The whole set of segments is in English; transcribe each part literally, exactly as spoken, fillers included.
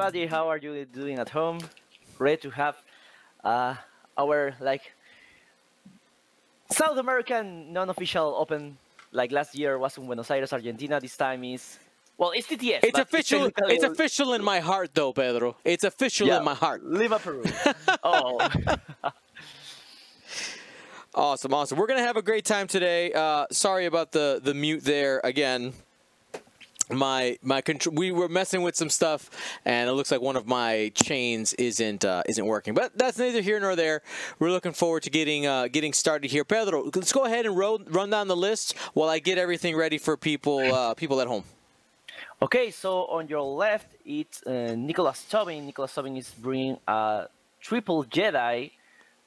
everybody. How are you doing at home? Great to have uh, our like South American non-official open like last year was in Buenos Aires, Argentina. This time is well, it's T T S. It's official. It's, it's official in my heart, though, Pedro. It's official yeah, in my heart. Lima, Peru. Oh. Awesome, awesome. We're gonna have a great time today. Uh, sorry about the the mute there again. My my control. We were messing with some stuff, and it looks like one of my chains isn't uh, isn't working. But that's neither here nor there. We're looking forward to getting uh, getting started here, Pedro. Let's go ahead and roll, run down the list while I get everything ready for people uh, people at home. Okay, so on your left, it's uh, Nicholas Tobin. Nicholas Tobin is bringing a triple Jedi.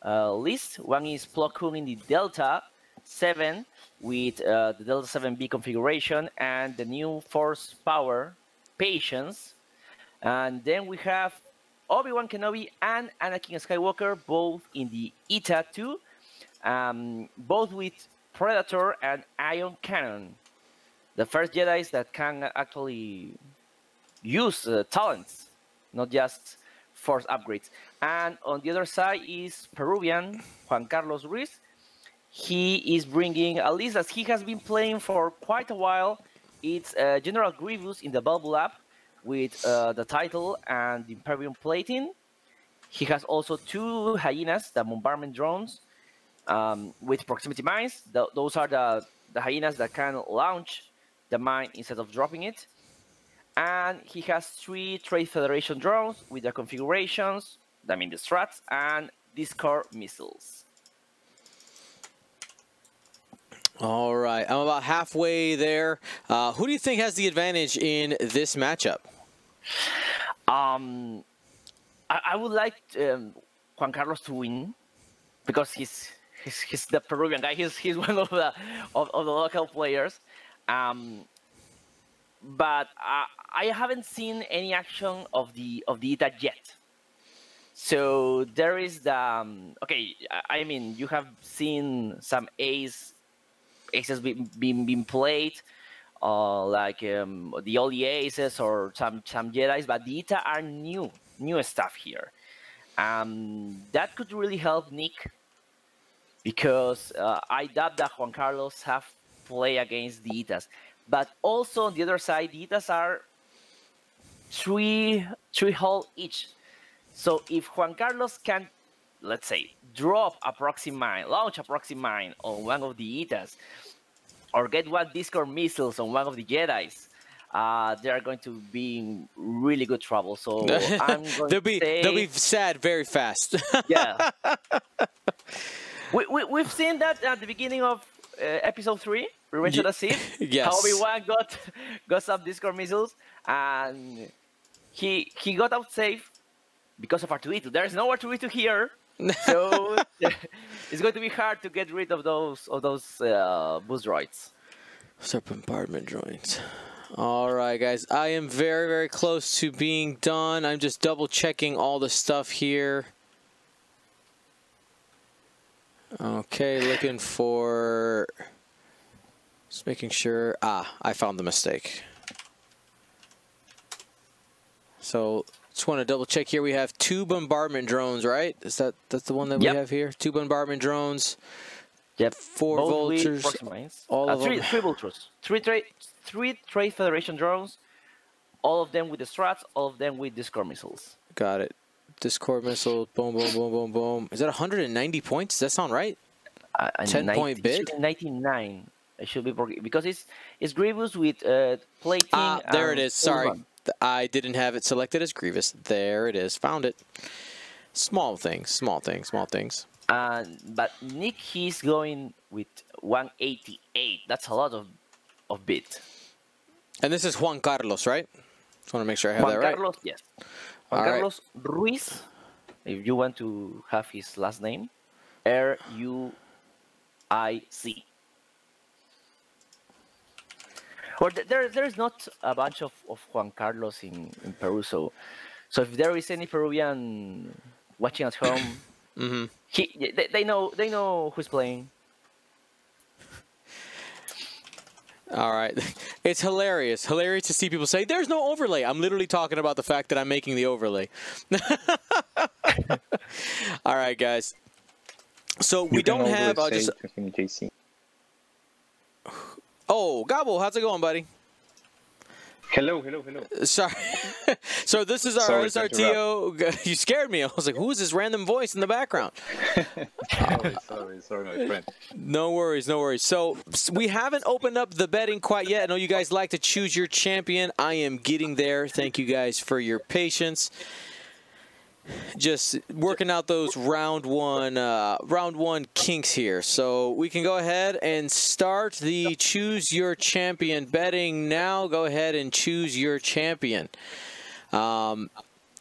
Uh, list. One is Plo Koon in the Delta seven with uh, the Delta seven B configuration and the new Force Power Patience. And then we have Obi-Wan Kenobi and Anakin Skywalker, both in the E T A two, um, both with Predator and Ion Cannon. The first Jedis that can actually use uh, talents, not just Force upgrades. And on the other side is Peruvian Juan Carlos Ruiz. He is bringing a list that he has been playing for quite a while. It's uh, General Grievous in the Bubble Lab with uh, the title and the Imperium Plating. He has also two Hyenas, the Bombardment Drones, um, with Proximity Mines. The, those are the, the Hyenas that can launch the mine instead of dropping it. And he has three Trade Federation drones with their configurations, I mean the strats, and Discord missiles. All right, I'm about halfway there. Uh, who do you think has the advantage in this matchup? Um, I, I would like um, Juan Carlos to win because he's he's, he's the Peruvian guy. He's he's one of the of, of the local players. Um, But uh, I haven't seen any action of the of the E T A yet. So there is the um, okay. I mean, you have seen some A's aces being being, being played, uh, like um, the old aces or some some Jedi's, but the E T A are new new stuff here. Um, that could really help Nick because uh, I doubt that Juan Carlos have played against the E T As. But also on the other side, the E T As are three three hull each. So if Juan Carlos can, let's say, drop a proxy mine, launch a proxy mine on one of the E T As, or get one Discord missiles on one of the Jedis, uh, they are going to be in really good trouble. So I'm going they'll be to say, they'll be sad very fast. Yeah, we, we we've seen that at the beginning of uh, episode three. Revenge of the Sith. Yes. Obi-Wan got got some Discord missiles, and he he got out safe because of R two D two. There is no R two D two here, so it's going to be hard to get rid of those of those uh, boost droids. Serpent bombardment droids. All right, guys. I am very very close to being done. I'm just double checking all the stuff here. Okay, looking for. Just making sure. Ah, I found the mistake. So just want to double check here. We have two bombardment drones, right? Is that that's the one that yep. we have here? Two bombardment drones. Yep. Four Both vultures. All uh, of three, them. Three vultures. Three trade. Three trade Federation drones. All of them with the strats. All of them with Discord missiles. Got it. Discord missile. Boom, boom, boom, boom, boom. Is that one hundred ninety points? Does that sound right? Uh, ten ninety, point bid. ninety-nine. It should be because it's it's Grievous with uh, plating. Ah, there it is. Sorry, Obi-Wan. I didn't have it selected as Grievous. There it is. Found it. Small things, small things, small things. Uh, but Nick, he's going with one eighty-eight. That's a lot of of bit. And this is Juan Carlos, right? Just want to make sure I have Juan that right. Carlos, yes. Juan All Carlos right. Ruiz. If you want to have his last name, R U I C. Or there, there's not a bunch of, of Juan Carlos in, in Peru, so, so if there is any Peruvian watching at home, mm-hmm. he, they, they know they know who's playing. All right. It's hilarious. Hilarious to see people say, there's no overlay. I'm literally talking about the fact that I'm making the overlay. All right, guys. So you we don't have... I'll just... J C. Oh, Gabo, how's it going, buddy? Hello, hello, hello. Sorry. So this is our Sorry, S R T O. You scared me. I was like, who is this random voice in the background? Sorry, sorry, sorry, my friend. No worries, no worries. So we haven't opened up the betting quite yet. I know you guys like to choose your champion. I am getting there. Thank you guys for your patience. Just working out those round one, uh, round one kinks here. So we can go ahead and start the choose your champion betting now. Go ahead and choose your champion. Um,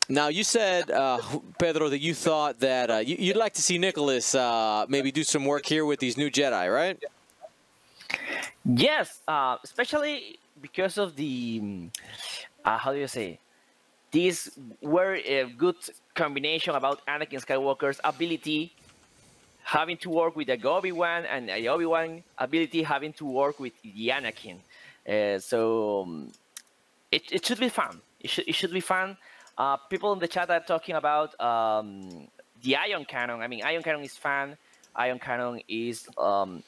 now you said, uh, Pedro, that you thought that uh, you'd like to see Nicholas uh, maybe do some work here with these new Jedi, right? Yes, uh, especially because of the uh, how do you say? These were a good combination about Anakin Skywalker's ability having to work with the Obi-Wan and the Obi-Wan ability having to work with the Anakin. Uh, so um, it, it should be fun. It should, it should be fun. Uh, people in the chat are talking about um, the Ion Cannon. I mean, Ion Cannon is fun. Ion Cannon is... Um,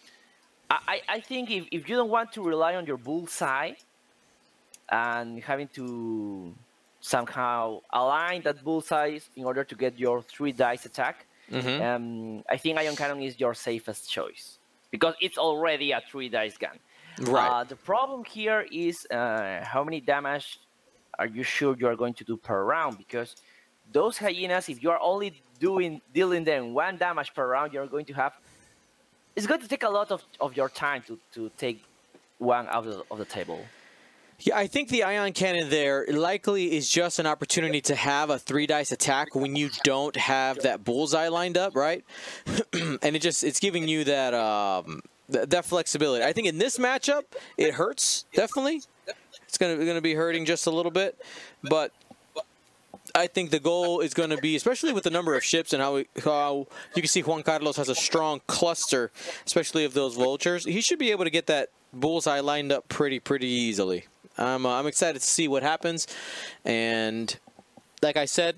I, I think if, if you don't want to rely on your bullseye and having to... somehow align that bullseye in order to get your three dice attack. Mm-hmm. um, I think Ion Cannon is your safest choice because it's already a three dice gun. Right. Uh, the problem here is uh, how many damage are you sure you are going to do per round? Because those hyenas, if you are only doing dealing them one damage per round, you're going to have. It's going to take a lot of, of your time to to take one out of, of the table. Yeah, I think the Ion Cannon there likely is just an opportunity to have a three-dice attack when you don't have that bullseye lined up, right? And it just it's giving you that, um, th that flexibility. I think in this matchup, it hurts, definitely. It's going to be hurting just a little bit. But I think the goal is going to be, especially with the number of ships and how, we, how you can see Juan Carlos has a strong cluster, especially of those vultures. He should be able to get that bullseye lined up pretty, pretty easily. I'm, uh, I'm excited to see what happens, and like I said,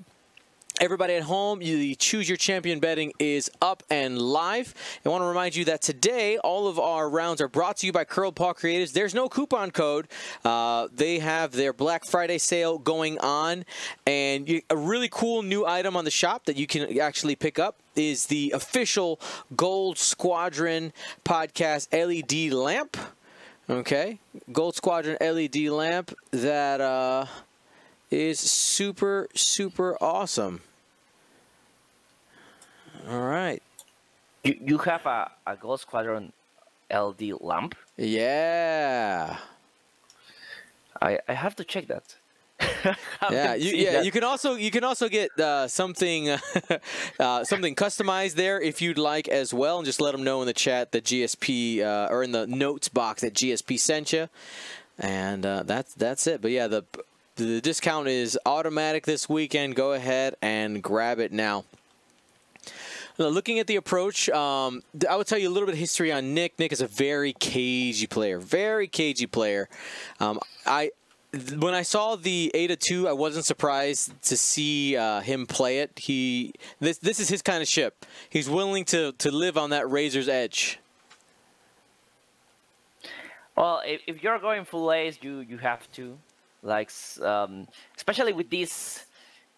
everybody at home, you choose your champion betting is up and live. I want to remind you that today all of our rounds are brought to you by Curled Paw Creatives. There's no coupon code. Uh, they have their Black Friday sale going on, and you, a really cool new item on the shop that you can actually pick up is the official Gold Squadron Podcast L E D lamp. Okay, Gold Squadron L E D lamp that uh, is super, super awesome. All right. You, you have a, a Gold Squadron L E D lamp? Yeah. I I have to check that. yeah, you, yeah. That. You can also you can also get uh, something uh, something customized there if you'd like as well, and just let them know in the chat that G S P uh, or in the notes box that G S P sent you, and uh, that's that's it. But yeah, the the discount is automatic this weekend. Go ahead and grab it now. Now, looking at the approach, um, I would tell you a little bit of history on Nick. Nick is a very cagey player, very cagey player. Um, I. When I saw the E T A two, I wasn't surprised to see uh, him play it. He this this is his kind of ship. He's willing to to live on that razor's edge. Well, if, if you're going full A's, you you have to, like, um, especially with these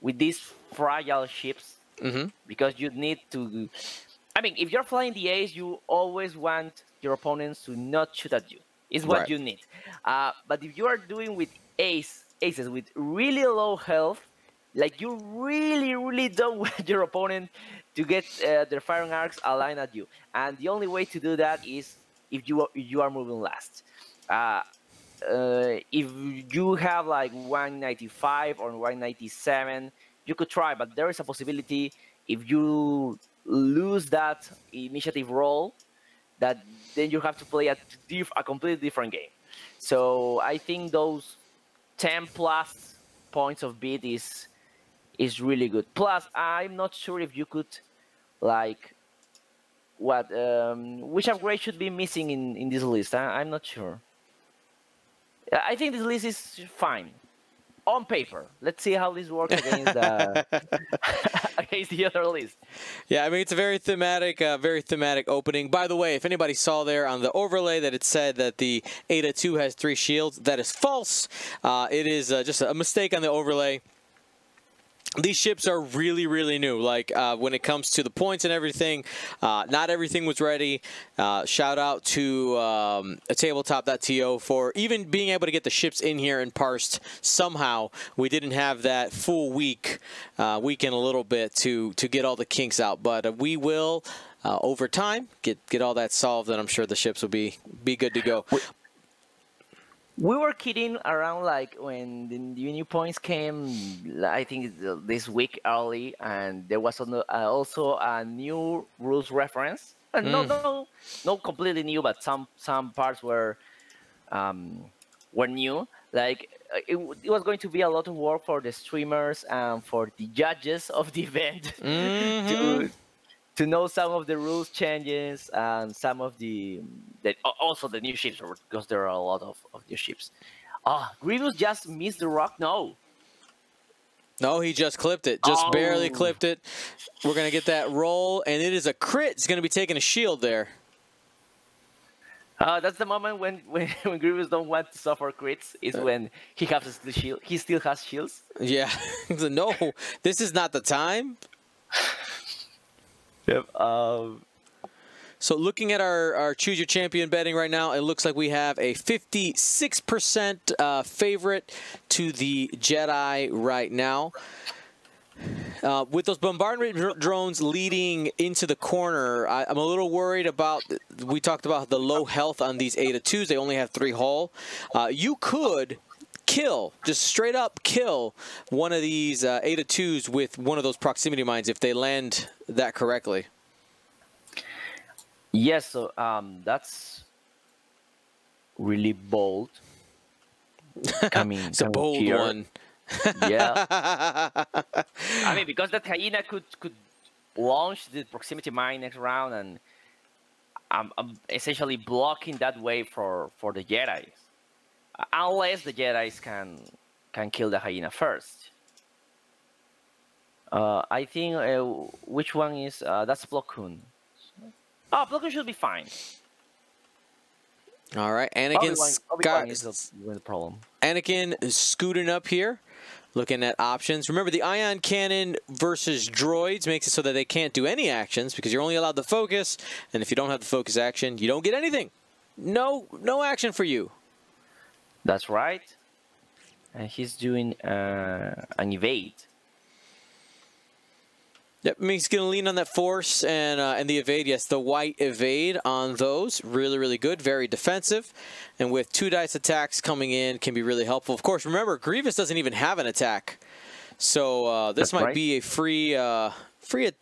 with these fragile ships, mm-hmm. because you need to. I mean, if you're flying the A's, you always want your opponents to not shoot at you. Is what right. you need. Uh, but if you are doing with ace, aces with really low health, like you really, really don't want your opponent to get uh, their firing arcs aligned at you. And the only way to do that is if you, you are moving last. Uh, uh, if you have like one ninety-five or one ninety-seven, you could try, but there is a possibility if you lose that initiative roll, that then you have to play a, diff a completely different game. So I think those ten plus points of beat is is really good. Plus, I'm not sure if you could, like, what um, which upgrade should be missing in, in this list. I, I'm not sure. I think this list is fine on paper. Let's see how this works against uh, against the other list. Yeah, I mean, it's a very thematic, uh, very thematic opening. By the way, if anybody saw there on the overlay that it said that the E T A two has three shields, that is false. Uh, it is uh, just a mistake on the overlay. These ships are really, really new. Like, uh, when it comes to the points and everything, uh, not everything was ready. Uh, shout out to um, tabletop dot to for even being able to get the ships in here and parsed somehow. We didn't have that full week, uh, week and a little bit to, to get all the kinks out. But uh, we will, uh, over time, get, get all that solved, and I'm sure the ships will be, be good to go. We were kidding around, like, when the new points came, I think this week early, and there was also a new rules reference. And mm. no, no, not completely new, but some some parts were um, were new. Like, it, it was going to be a lot of work for the streamers and for the judges of the event mm-hmm. to to know some of the rules changes and some of the. That also the new ships, because there are a lot of, of new ships. Ah, oh, Grievous just missed the rock? No. No, he just clipped it. Just oh. barely clipped it. We're going to get that roll, and it is a crit. It's going to be taking a shield there. Uh, that's the moment when, when, when Grievous don't want to suffer crits, is uh, when he has the shield. He still has shields. Yeah. No, this is not the time. Yep. Um... So looking at our, our Choose Your Champion betting right now, it looks like we have a fifty-six percent uh, favorite to the Jedi right now. Uh, with those bombardment drones leading into the corner, I, I'm a little worried about, we talked about the low health on these E T A twos. They only have three hull. Uh, you could kill, just straight up kill one of these uh, E T A twos with one of those proximity mines if they land that correctly. Yes, so um, that's really bold. Coming, it's coming a bold here. One. Yeah. I mean, because that hyena could could launch the proximity mine next round, and I'm, I'm essentially blocking that way for for the Jedi's, unless the Jedi's can can kill the hyena first. Uh, I think uh, which one is uh, that's Plo Koon. Oh, Plo Koon should be fine. All right, Anakin Obi-Wan is the, the problem. Anakin is scooting up here, looking at options. Remember, the ion cannon versus droids makes it so that they can't do any actions because you're only allowed to focus, and if you don't have the focus action, you don't get anything. No, no action for you. That's right. And he's doing uh, an evade. Yep, I mean, he's going to lean on that force and uh, and the evade. Yes, the white evade on those. Really, really good. Very defensive. And with two dice attacks coming in can be really helpful. Of course, remember, Grievous doesn't even have an attack. So uh, this That's might right. be a free uh, free,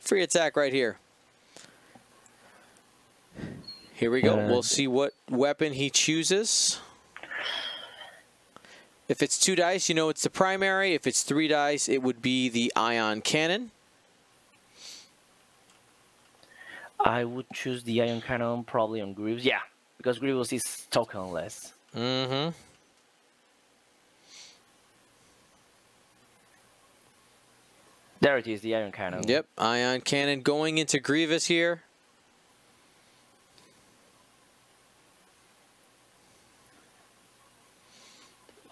free attack right here. Here we go. Uh, we'll see what weapon he chooses. If it's two dice, you know it's the primary. If it's three dice, it would be the ion cannon. I would choose the ion cannon probably on Grievous. Yeah, because Grievous is tokenless. Mm-hmm. There it is, the ion cannon. Yep, ion cannon going into Grievous here.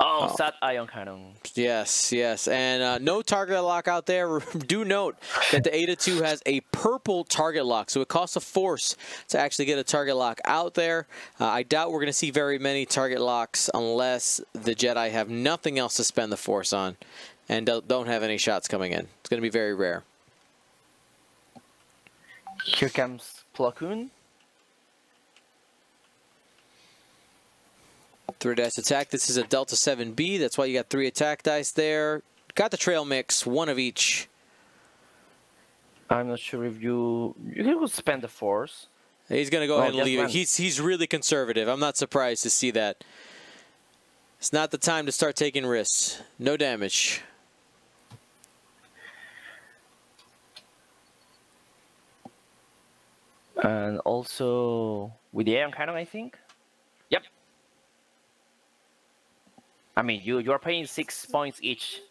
Oh, oh, sat ion cannon. Yes, yes. And uh, no target lock out there. Do note that the E T A two has a purple target lock, so it costs a force to actually get a target lock out there. Uh, I doubt we're going to see very many target locks unless the Jedi have nothing else to spend the force on and don't have any shots coming in. It's going to be very rare. Here comes Plo Koon. Three dice attack. This is a Delta seven B. That's why you got three attack dice there. Got the trail mix, one of each. I'm not sure if you... He would spend the force. He's going to go oh, ahead and leave went. it. He's, he's really conservative. I'm not surprised to see that. It's not the time to start taking risks. No damage. And also with the ion cannon, I think. I mean, you you are paying six points each.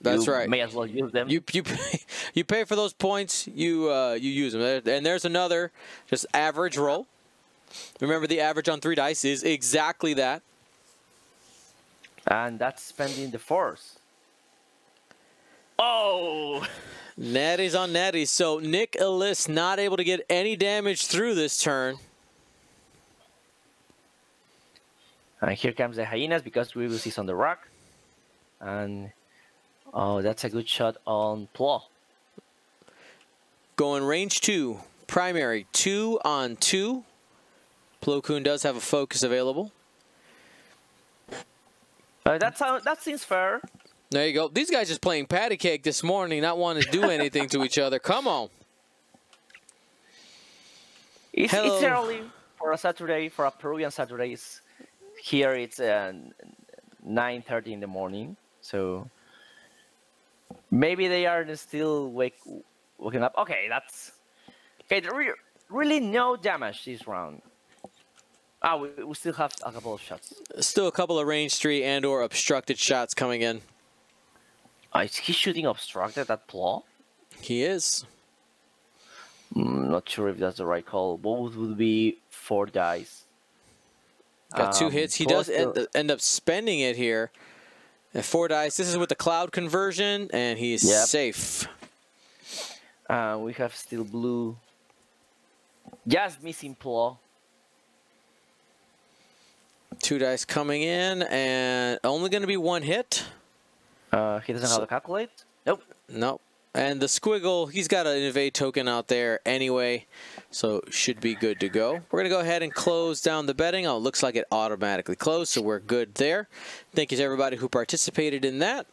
That's you right. May as well use them. You you pay, you pay for those points. You uh, you use them. And there's another just average roll. Remember, the average on three dice is exactly that. And that's spending the force. Oh. Netties on netties. So Nick Ellis not able to get any damage through this turn. And here comes the hyenas because Grievous is on the rock. And oh, that's a good shot on Plo. Going range two, primary two on two. Plo Koon does have a focus available. Uh, that sounds, that seems fair. There you go. These guys just playing patty cake this morning, not wanting to do anything to each other. Come on. It's, it's early for a Saturday, for a Peruvian Saturday. It's, here it's uh, nine thirty in the morning, so maybe they are still wake, waking up. Okay, that's okay. Re really no damage this round. Ah, we, we still have a couple of shots. Still a couple of range three and or obstructed shots coming in. Uh, is he shooting obstructed at Plo? He is. Mm, not sure if that's the right call. Both would be four dice. Got two um, hits. He does end, end up spending it here. And four dice. This is with the cloud conversion, and he's yep. safe. Uh, we have still blue. Just missing Plo. Two dice coming in, and only going to be one hit. Uh, he doesn't so, have to calculate? Nope. Nope. And the squiggle, he's got an invade token out there anyway, so should be good to go. We're going to go ahead and close down the betting. Oh, it looks like it automatically closed, so we're good there. Thank you to everybody who participated in that.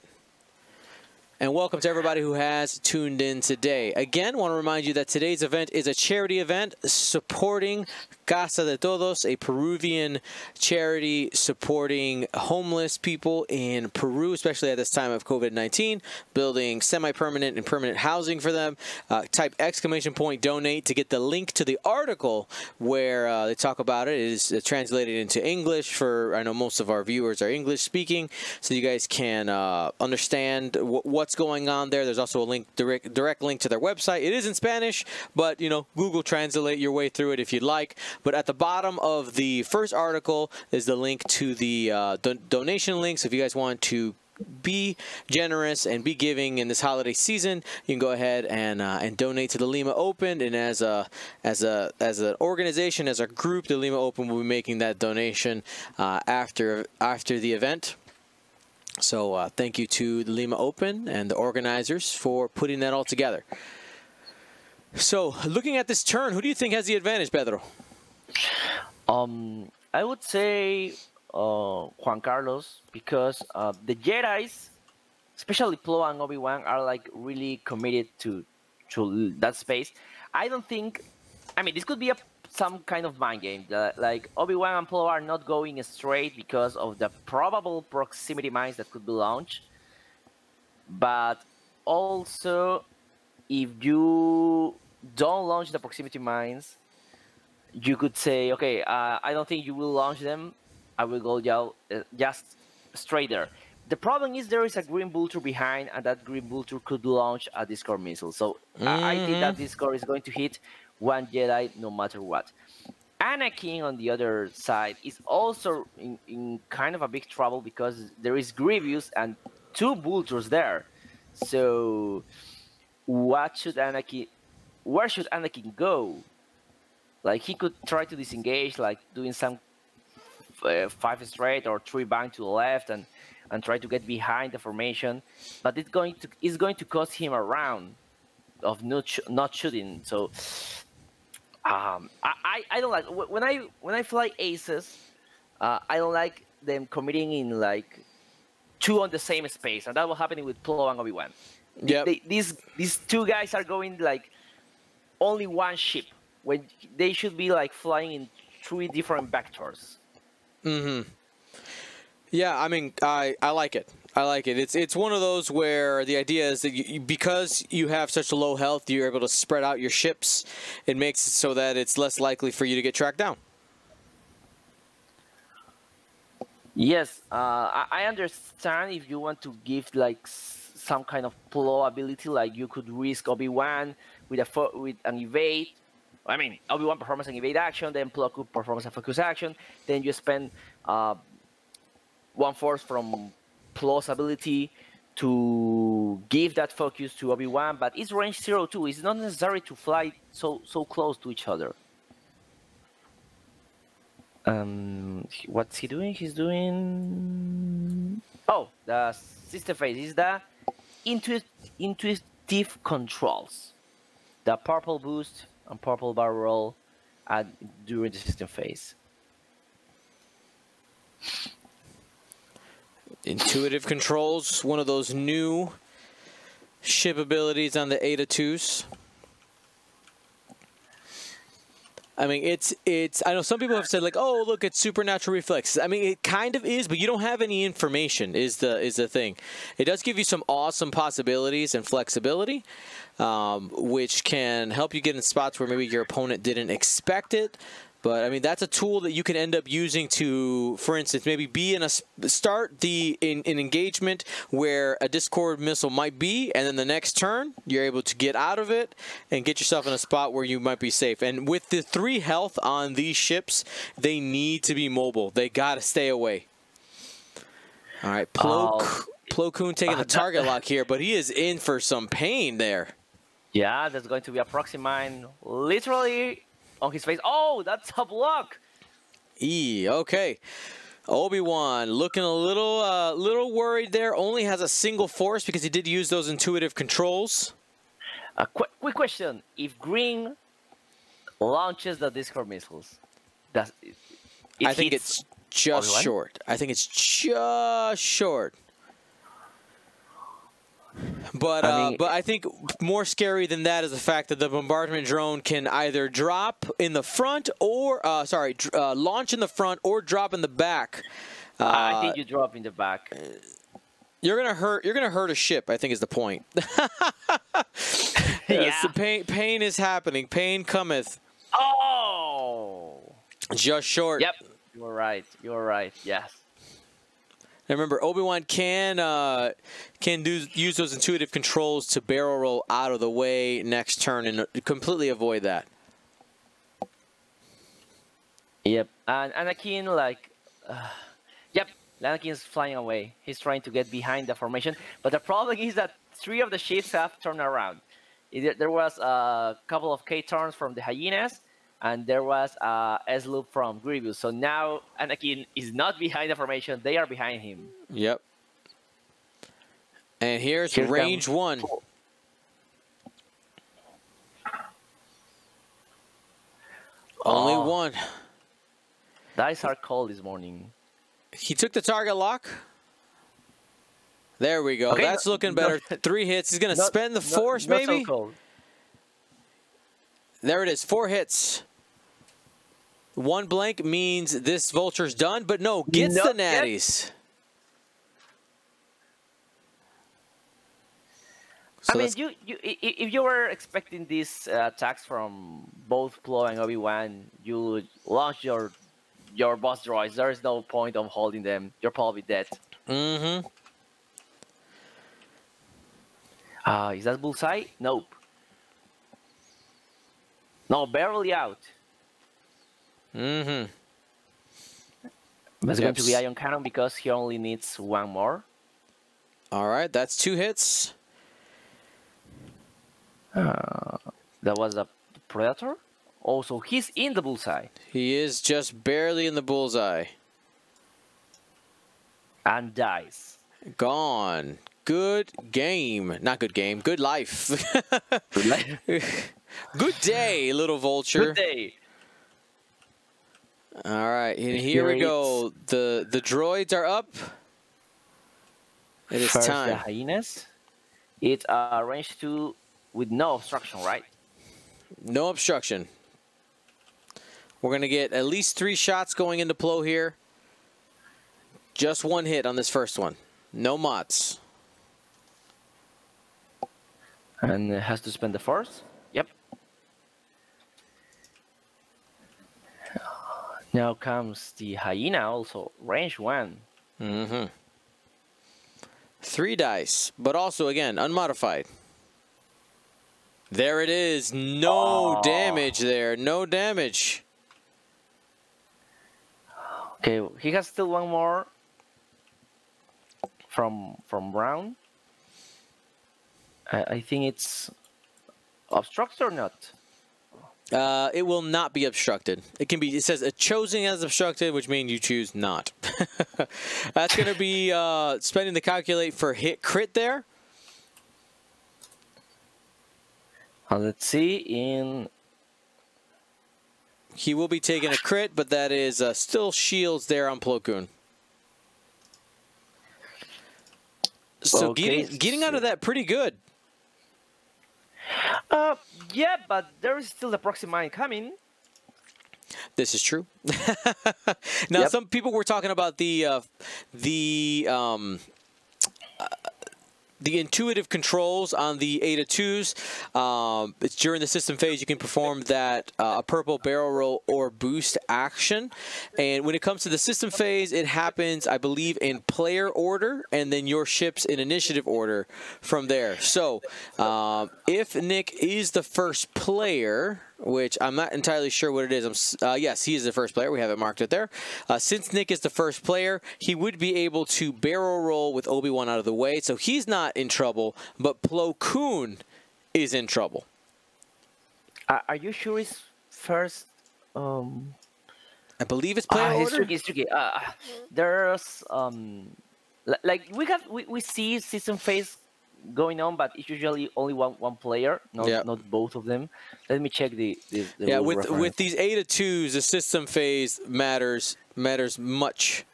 And welcome to everybody who has tuned in today. Again, I want to remind you that today's event is a charity event supporting Casa de Todos, a Peruvian charity supporting homeless people in Peru, especially at this time of COVID nineteen, building semi-permanent and permanent housing for them. Uh, type exclamation point donate to get the link to the article where uh, they talk about it. It is uh, translated into English for, I know most of our viewers are English speaking, so you guys can uh, understand wh what what's going on there. There's also a link, direct direct link to their website. It is in Spanish, but you know, Google Translate your way through it if you'd like. But at the bottom of the first article is the link to the uh, do donation links. If you guys want to be generous and be giving in this holiday season, you can go ahead and uh, and donate to the Lima Open. And as a as a as an organization, as a group, the Lima Open will be making that donation uh, after after the event. So uh, thank you to the Lima Open and the organizers for putting that all together. So looking at this turn, who do you think has the advantage, Pedro? Um, I would say uh, Juan Carlos, because uh, the Jedis, especially Plo and Obi-Wan, are like really committed to to that space. I don't think, I mean, this could be a, some kind of mind game. Uh, like Obi-Wan and Plo are not going straight because of the probable proximity mines that could be launched. But also, if you don't launch the proximity mines, you could say, okay, uh, I don't think you will launch them. I will go uh, just straight there. The problem is there is a green vulture behind, and that green vulture could launch a Discord missile. So mm-hmm. I, I think that Discord is going to hit one Jedi no matter what. Anakin on the other side is also in, in kind of a big trouble because there is Grievous and two vultures there. So what should Anakin, where should Anakin go? Like, he could try to disengage, like doing some uh, five straight or three bang to the left and and try to get behind the formation, but it's going to it's going to cost him a round of not sh not shooting. So um, I, I I don't like when I when I fly aces. Uh, I don't like them committing in like two on the same space, and that was happening with Plo and Obi-Wan. Yeah, these these two guys are going like only one ship when they should be like flying in three different vectors. Mm-hmm. Yeah, I mean, I I like it. I like it. It's it's one of those where the idea is that you, because you have such low health, you're able to spread out your ships. It makes it so that it's less likely for you to get tracked down. Yes, uh, I understand if you want to give like some kind of Plo ability, like you could risk Obi-Wan with a with an evade. I mean, Obi-Wan performs an evade action, then Plo Koon performs a focus action, then you spend uh, one force from Plo's ability to give that focus to Obi-Wan, but it's range zero two. It's not necessary to fly so so close to each other. Um, what's he doing? He's doing... Oh, the sister phase is the intuit intuitive controls. The purple boost and purple bar roll at, during the system phase. Intuitive controls, one of those new ship abilities on the E T A twos. I mean, it's, it's, I know some people have said like, oh, look, it's supernatural reflexes. I mean, it kind of is, but you don't have any information is the, is the thing. It does give you some awesome possibilities and flexibility, um, which can help you get in spots where maybe your opponent didn't expect it. But, I mean, that's a tool that you can end up using to, for instance, maybe be in a, start the, in an engagement where a Discord missile might be, and then the next turn, you're able to get out of it and get yourself in a spot where you might be safe. And with the three health on these ships, they need to be mobile. They got to stay away. All right, Plo, oh. Plo Koon taking the target lock here, but he is in for some pain there. Yeah, there's going to be a proxy mine literally on his face. Oh, that's a block. E, okay. Obi-Wan looking a little uh, little worried there. Only has a single force because he did use those intuitive controls. A qu quick question. If Green launches the Discord missiles, does it, it I think it's just Obi-Wan? short. I think it's just short. But uh, I mean, but I think more scary than that is the fact that the bombardment drone can either drop in the front or uh, sorry uh, launch in the front or drop in the back. Uh, I think you drop in the back. You're gonna hurt. You're gonna hurt a ship, I think, is the point. Yeah. So pain pain is happening. Pain cometh. Oh. Just short. Yep. You're right. You're right. Yes. Now remember, Obi-Wan can uh, can do use those intuitive controls to barrel roll out of the way next turn and completely avoid that. Yep, and Anakin like, uh, yep, Anakin's flying away. He's trying to get behind the formation, but the problem is that three of the ships have turned around. There was a couple of K turns from the Hyenas, and there was uh, a S-loop from Grievous. So now Anakin is not behind the formation. They are behind him. Yep. And here's Here range comes. one. Only oh. one. Dice are cold this morning. He took the target lock. There we go. Okay, that's no, looking better. No, Three hits. He's going to spend the no, force, not maybe? So cold. There it is. Four hits. One blank means this vulture's done, but no, gets nope. the natties. So I mean, you, you, if you were expecting these uh, attacks from both Plo and Obi-Wan, you would launch your your boss droids. There is no point of holding them. You're probably dead. Mm-hmm. Uh, is that bullseye? Nope. No, barely out. Mm-hmm. That's going to be Ion Cannon because he only needs one more. All right, that's two hits. Uh, that was a Predator. Also, he's in the bullseye. He is just barely in the bullseye. And dies. Gone. Good game. Not good game. Good life. Good life. Good day, little vulture. Good day. All right, and here we go. The the droids are up. It is First time. The hyenas. It's uh, range two with no obstruction, right? No obstruction. We're going to get at least three shots going into Plo here. Just one hit on this first one. No mods. And it has to spend the force. Now comes the Hyena, also range one. Mm-hmm. Three dice, but also, again, unmodified. There it is. No oh. damage there. No damage. Okay, he has still one more from from round. I, I think it's obstructed or not. Uh, it will not be obstructed. It can be. It says chosen as obstructed, which means you choose not. That's going to be uh, spending the calculate for hit crit there. Uh, let's see. In he will be taking a crit, but that is uh, still shields there on Plo Koon. So okay. getting getting out of that pretty good. Uh, yeah, but there is still the Proximity Mine coming. This is true. Now, yep. Some people were talking about the uh, the um, uh, the intuitive controls on the E T A twos. Um, it's during the system phase you can perform that uh, a purple barrel roll or boost action. And when it comes to the system phase, it happens, I believe, in player order, and then your ships in initiative order from there. So um, if Nick is the first player, which I'm not entirely sure what it is. I'm, uh, yes, he is the first player. We have it marked it there. Uh, since Nick is the first player, he would be able to barrel roll with Obi-Wan out of the way. So he's not in trouble, but Plo Koon is in trouble. Uh, are you sure it's first? Um, I believe it's player uh, order. It's tricky, it's tricky. Uh, there's, um, like, we, have, we, we see system phase going on, but it's usually only one one player, not yep. not both of them. Let me check the, the, the yeah with reference. With these E T A twos, the system phase matters matters much.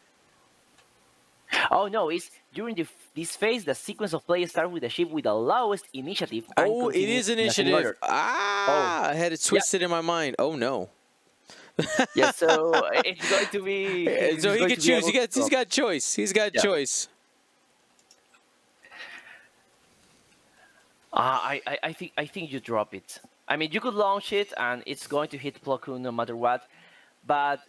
Oh no, it's during the, this phase the sequence of players starts with a ship with the lowest initiative. Oh, it is initiative. Ah, oh. I had it twisted yep. in my mind. Oh no. Yeah, so it's going to be. Yeah, so he can choose. He got he's got choice. He's got yeah. choice. Uh, I, I, I think I think you drop it. I mean, you could launch it and it's going to hit Plo Koon no matter what, but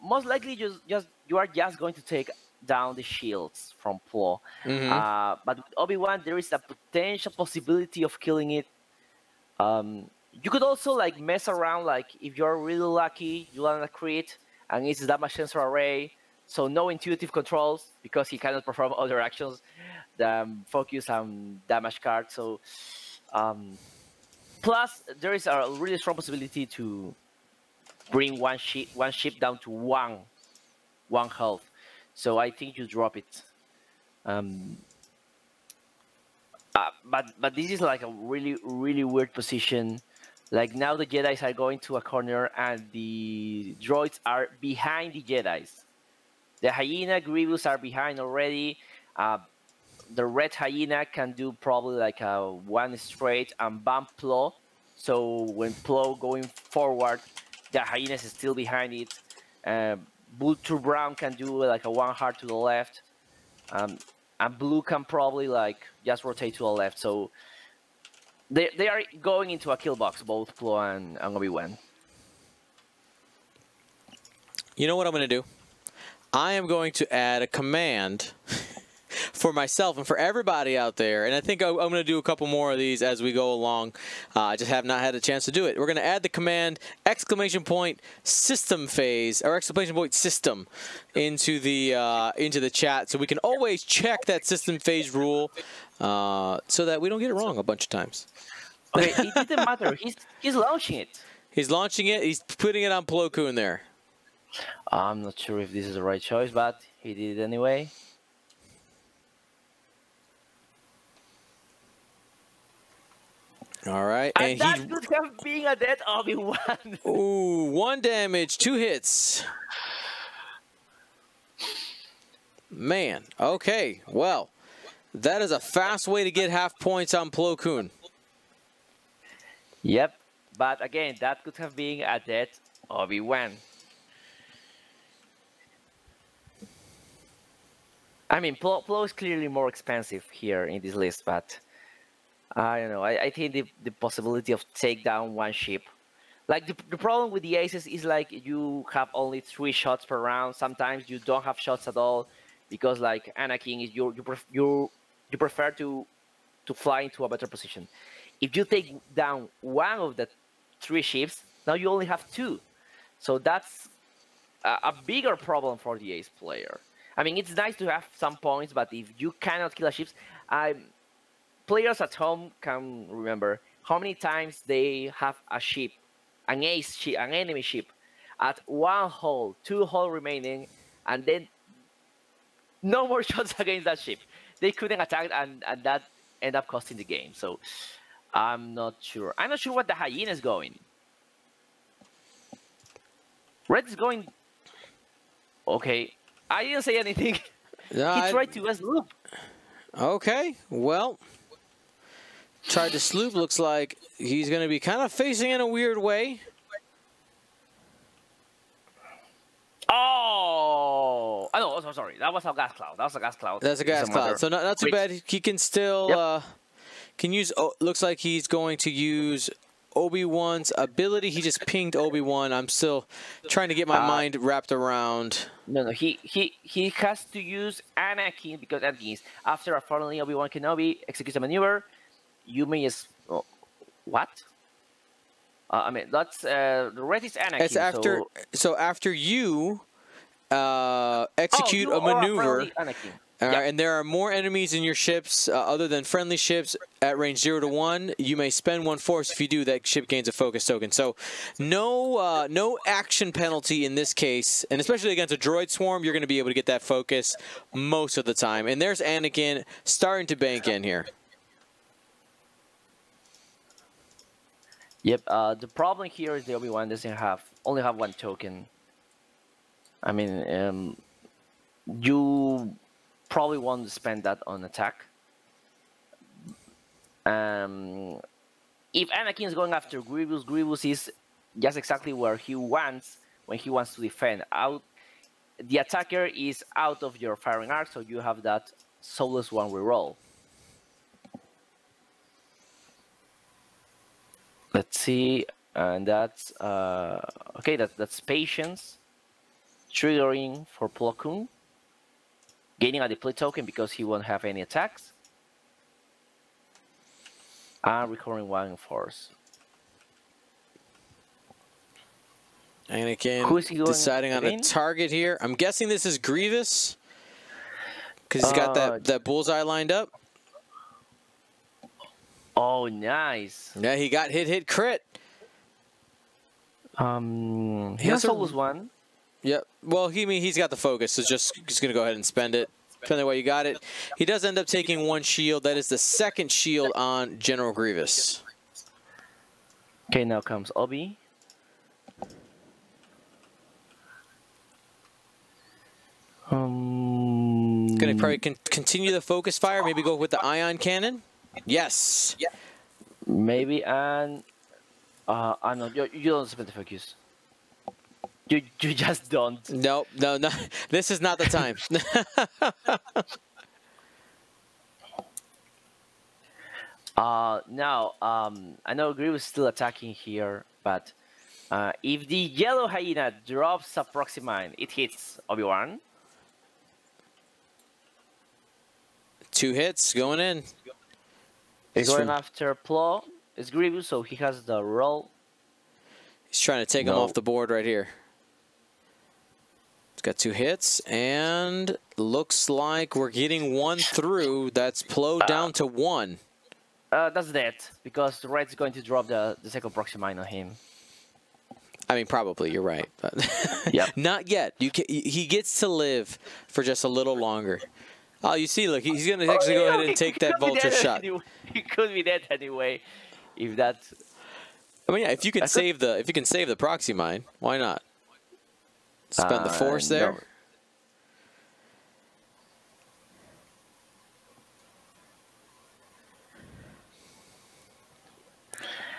most likely you just you are just going to take down the shields from Plo. Mm-hmm. Uh, but with Obi-Wan, there is a potential possibility of killing it. Um, you could also like mess around, like if you're really lucky, you land a crit and it's that much sensor array. So no intuitive controls because he cannot perform other actions. Um, focus on damage card. So, um, plus there is a really strong possibility to bring one ship one ship down to one one health. So I think you drop it. Um, uh, but but this is like a really really weird position. Like now the Jedis are going to a corner and the droids are behind the Jedis. The Hyena, Grievous are behind already. Uh, the red Hyena can do probably like a one straight and bump Plo. So when Plo going forward, the Hyena is still behind it. Uh, Blue to brown can do like a one heart to the left. Um, and blue can probably like just rotate to the left. So they, they are going into a kill box, both Plo and, and Obi-Wan. You know what I'm going to do? I am going to add a command for myself and for everybody out there. And I think I'm going to do a couple more of these as we go along. Uh, I just have not had a chance to do it. We're going to add the command exclamation point system phase or exclamation point system into the uh, into the chat. So we can always check that system phase rule uh, so that we don't get it wrong a bunch of times. Okay, it didn't matter. He's, he's launching it. He's launching it. He's putting it on Plo Koon there. I'm not sure if this is the right choice, but he did it anyway. All right. And, and that he... could have been a dead Obi-Wan. Ooh, one damage, two hits. Man, okay. Well, that is a fast way to get half points on Plo Koon. Yep. But again, that could have been a dead Obi-Wan. I mean, Plo, Plo is clearly more expensive here in this list, but I don't know. I, I think the, the possibility of take down one ship Like, the, the problem with the aces is, like, you have only three shots per round. Sometimes you don't have shots at all because, like, Anakin, is you, you, pref you, you prefer to, to fly into a better position. If you take down one of the three ships, now you only have two. So that's a, a bigger problem for the ace player. I mean, it's nice to have some points, but if you cannot kill a ship, I'm, players at home can remember how many times they have a ship, an ace ship, an enemy ship, at one hull, two hull remaining, and then no more shots against that ship. They couldn't attack, and, and that ended up costing the game. So I'm not sure. I'm not sure what the Hyena is going. Red is going. Okay. I didn't say anything. No, he tried I... to sloop. Okay, well, tried to sloop. Looks like he's going to be kind of facing in a weird way. Oh, I oh, know. I'm sorry. That was a gas cloud. That was a gas cloud. That's a gas cloud. Mother. So not, not too Wait. bad. He can still yep. uh, can use. Oh, looks like he's going to use Obi-Wan's ability. He just pinged Obi-Wan. I'm still trying to get my uh, mind wrapped around. No, no, he he he has to use Anakin because Anakin is after a friendly Obi-Wan Kenobi executes a maneuver. You may is oh, what? Uh, I mean that's uh, the red is Anakin. It's after so, so after you uh, execute oh, you a maneuver. A All right, yep. And there are more enemies in your ships uh, other than friendly ships at range zero to one. You may spend one force. If you do, that ship gains a focus token. So no uh, no action penalty in this case, and especially against a droid swarm, you're going to be able to get that focus most of the time. And there's Anakin starting to bank in here. Yep, uh, the problem here is the Obi-Wan doesn't have, only have one token. I mean, um, you... probably won't spend that on attack. Um, if Anakin is going after Grievous, Grievous is just exactly where he wants when he wants to defend. Out, the attacker is out of your firing arc, so you have that Soulless One reroll. Let's see, and that's uh, okay. That that's patience, triggering for Plo Koon. Gaining a deploy token because he won't have any attacks. I'm recovering one force. Anakin Who's he deciding on in? a target here. I'm guessing this is Grievous because he's uh, got that that bullseye lined up. Oh, nice! Yeah, he got hit, hit, crit. Um, he also was one. Yeah, well, he I mean, he's got the focus, so just he's going to go ahead and spend it. Spend it while you got it. He does end up taking one shield. That is the second shield on General Grievous. Okay, now comes Obi. Um, going to probably con continue the focus fire, maybe go with the ion cannon. Yes. Yeah. Maybe, and... Uh, I know, you, you don't spend the focus. You, you just don't. Nope, no, no. This is not the time. uh, now, um, I know Grievous is still attacking here, but uh, if the yellow hyena drops a proxy mine, it hits Obi-Wan. Two hits going in. It's, it's going from... after Plo. It's Grievous, so he has the roll. He's trying to take no. him off the board right here. Got two hits, and looks like we're getting one through. That's Plo uh, down to one. Uh, that's that, because the red's going to drop the, the second proxy mine on him. I mean, probably, you're right. Yep. Not yet. You can, he gets to live for just a little longer. Oh, you see, look, he's going to actually oh, go no, ahead and take that vulture shot. Anyway. He could be dead anyway, if that's... I mean, yeah, if you can, save the, if you can save the proxy mine, why not? Spend the force uh, there. No.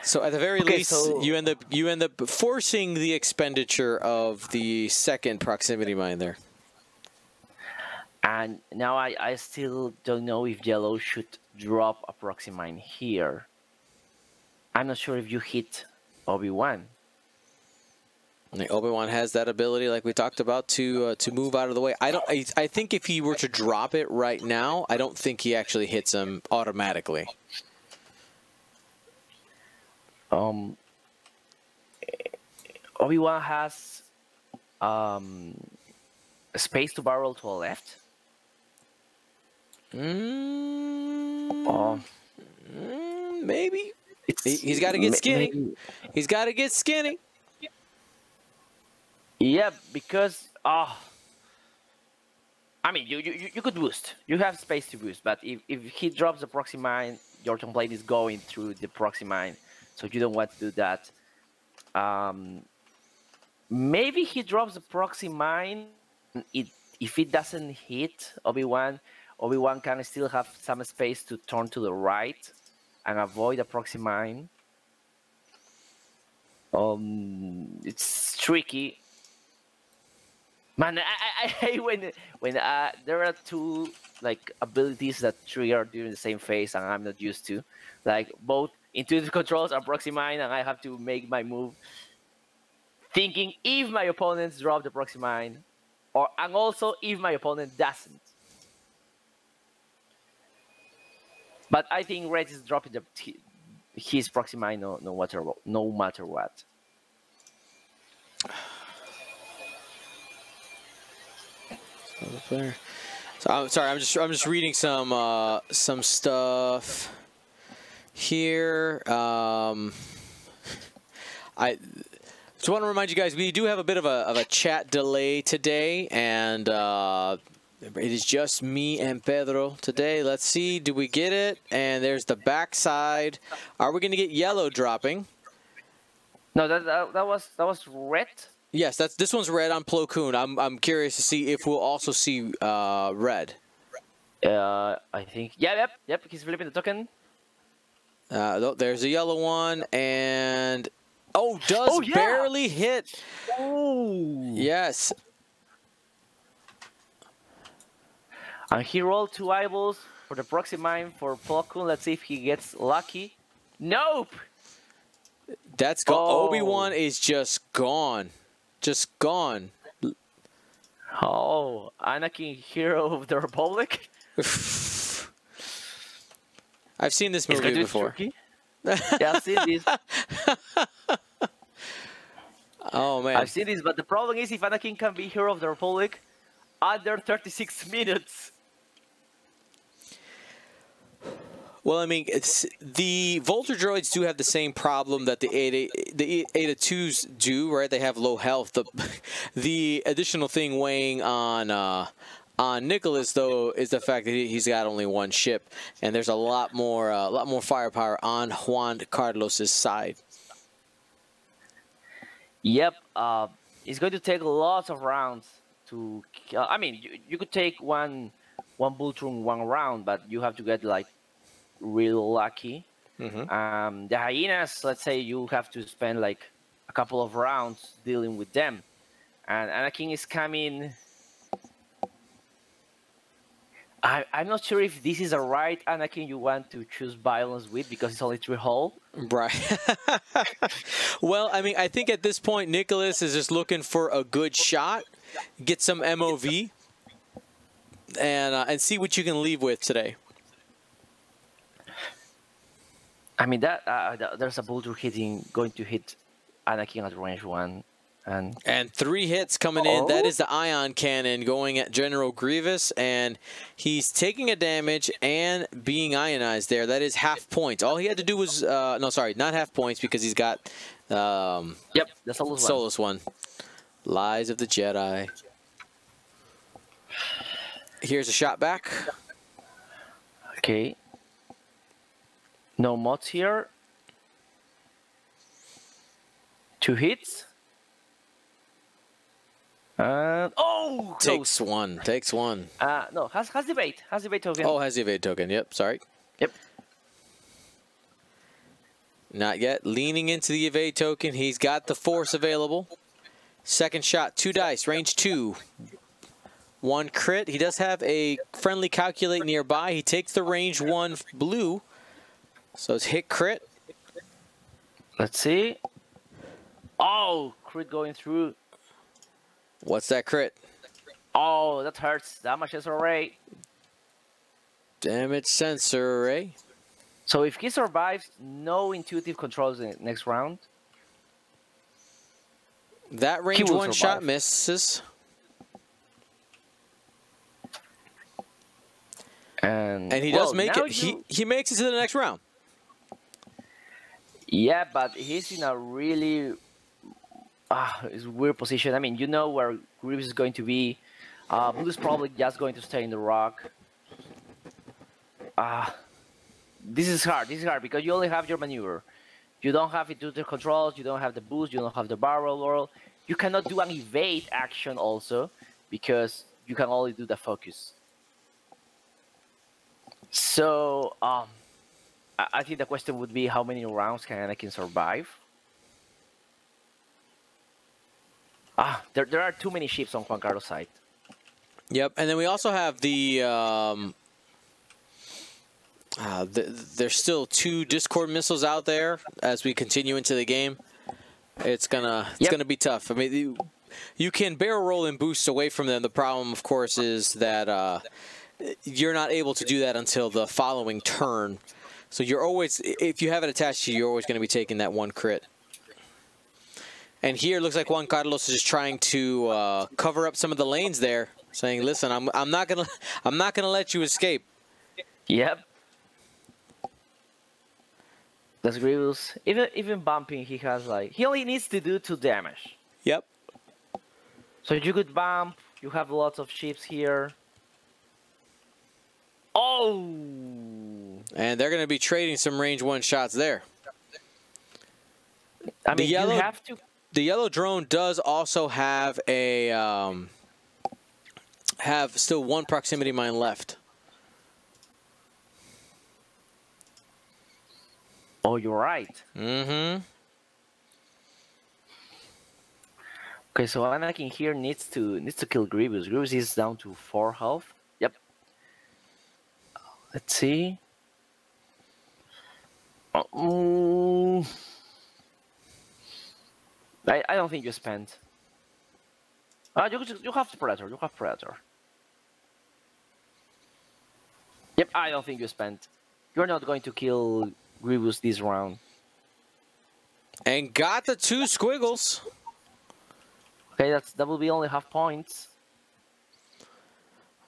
So at the very okay, least, so you end up you end up forcing the expenditure of the second proximity mine there. And now I I still don't know if yellow should drop a proxy mine here. I'm not sure if you hit Obi-Wan. Obi-Wan has that ability, like we talked about, to uh, to move out of the way. I don't. I, I think if he were to drop it right now, I don't think he actually hits him automatically. Um, Obi-Wan has um space to barrel to a left. Mm, um, maybe he, he's got to get skinny. Maybe. He's got to get skinny. Yeah, because ah, oh, I mean, you you you could boost. You have space to boost, but if if he drops the proxy mine, your template is going through the proxy mine, so you don't want to do that. Um, maybe he drops the proxy mine. It if it doesn't hit Obi-Wan, Obi-Wan can still have some space to turn to the right and avoid the proxy mine. Um, it's tricky. Man, I, I hate when when uh, there are two like abilities that trigger during the same phase, and I'm not used to, like both Intuitive Controls and Proxy Mine, and I have to make my move thinking if my opponents drop the Proxy Mine, or and also if my opponent doesn't. But I think Red is dropping the, his Proxy Mine no no matter no matter what. So I'm sorry, I'm just I'm just reading some uh, some stuff here. Um, I just want to remind you guys we do have a bit of a of a chat delay today, and uh, it is just me and Pedro today. Let's see, do we get it? And there's the backside. Are we going to get yellow dropping? No, that that, that was that was red. Yes, that's this one's red on Plo Koon. I'm I'm curious to see if we'll also see uh, red. Uh, I think yeah, yep, yep. He's flipping the token. Uh, there's a yellow one, and oh, does oh, yeah. barely hit. Oh, yes. And he rolled two eyeballs for the proxy mine for Plo Koon. Let's see if he gets lucky. Nope. That's gone. Oh. Obi-Wan is just gone. Just gone. Oh, Anakin, hero of the Republic. I've seen this movie before. Yeah, I've seen this. Oh man, I've seen this. But the problem is, if Anakin can be hero of the Republic, under thirty-six minutes. Well, I mean, it's, the Volter droids do have the same problem that the E T A twos do, right? They have low health. The, the additional thing weighing on uh, on Nicholas, though, is the fact that he, he's got only one ship, and there's a lot more a uh, lot more firepower on Juan Carlos's side. Yep, uh, it's going to take lots of rounds to. Uh, I mean, you, you could take one one Voltron one round, but you have to get like. Real lucky. Mm-hmm. Um, the hyenas, let's say you have to spend like a couple of rounds dealing with them, and Anakin is coming. I, I'm not sure if this is a right Anakin you want to choose violence with, because it's only three hull. Right. Well, I mean, I think at this point Nicholas is just looking for a good shot, get some M O V, and uh, and see what you can leave with today. I mean that uh, there's a boulder hitting going to hit Anakin at range one, and and three hits coming oh. in. That is the ion cannon going at General Grievous, and he's taking a damage and being ionized there. That is half points. All he had to do was uh, no, sorry, not half points, because he's got um, yep, the soulless, soulless one. one. Lies of the Jedi. Here's a shot back. Okay. No mods here. Two hits. And oh, close. Takes one. Takes one. Uh, no, has has evade. Has evade token. Oh, has evade token. Yep. Sorry. Yep. Not yet. Leaning into the evade token. He's got the force available. Second shot. Two dice. Range two. One crit. He does have a friendly calculate nearby. He takes the range one blue. So it's hit crit. Let's see. Oh, crit going through. What's that crit? Oh, that hurts. That much is array. Damage sensor array. So if he survives, no intuitive controls in the next round. That range one survive. Shot misses. And, and he well, does make it. You... He, he makes it to the next round. Yeah, but he's in a really uh, it's a weird position. I mean, you know where Grievous is going to be. Uh, Blue's probably just going to stay in the rock. Uh, this is hard. This is hard because you only have your maneuver. You don't have it to the controls. You don't have the boost. You don't have the barrel roll. You cannot do an evade action also because you can only do the focus. So, um, I think the question would be how many rounds can Anakin survive? Ah, there, there are too many ships on Juan Carlos' side. Yep, and then we also have the... Um, uh, the there's still two Discord missiles out there as we continue into the game. It's gonna it's yep. gonna be tough. I mean, you, you can barrel roll and boost away from them. The problem, of course, is that... Uh, you're not able to do that until the following turn. So you're always, if you have it attached to you, you're always going to be taking that one crit. And here it looks like Juan Carlos is just trying to uh, cover up some of the lanes there, saying, "Listen, I'm I'm not gonna I'm not gonna let you escape." Yep. That's Grievous. Even even bumping, he has like he only needs to do two damage. Yep. So you could bump. You have lots of ships here. Oh! And they're going to be trading some range one shots there. I mean, the yellow, you have to... The yellow drone does also have a... Um, have still one proximity mine left. Oh, you're right. Mm-hmm. Okay, so Anakin here needs to needs to kill Grievous. Grievous is down to four health. Let's see. Uh-oh. I, I don't think you spent. Uh, you, you have the Predator. You have Predator. Yep, I don't think you spent. You're not going to kill Grievous this round. And got the two squiggles. Okay, that's, that will be only half points.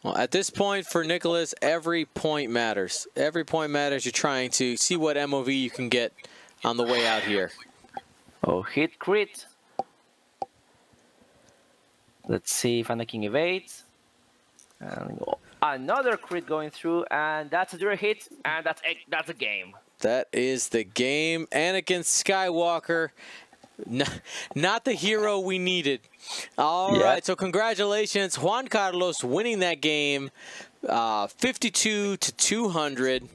Well, at this point for Nicholas, every point matters. Every point matters. You're trying to see what M O V you can get on the way out here. Oh, hit crit. Let's see if Anakin evades. And another crit going through, and that's a direct hit, and that's a, that's a game. That is the game. Anakin Skywalker. Not, not the hero we needed. All yeah. right, so congratulations, Juan Carlos, winning that game, uh, fifty-two to two hundred.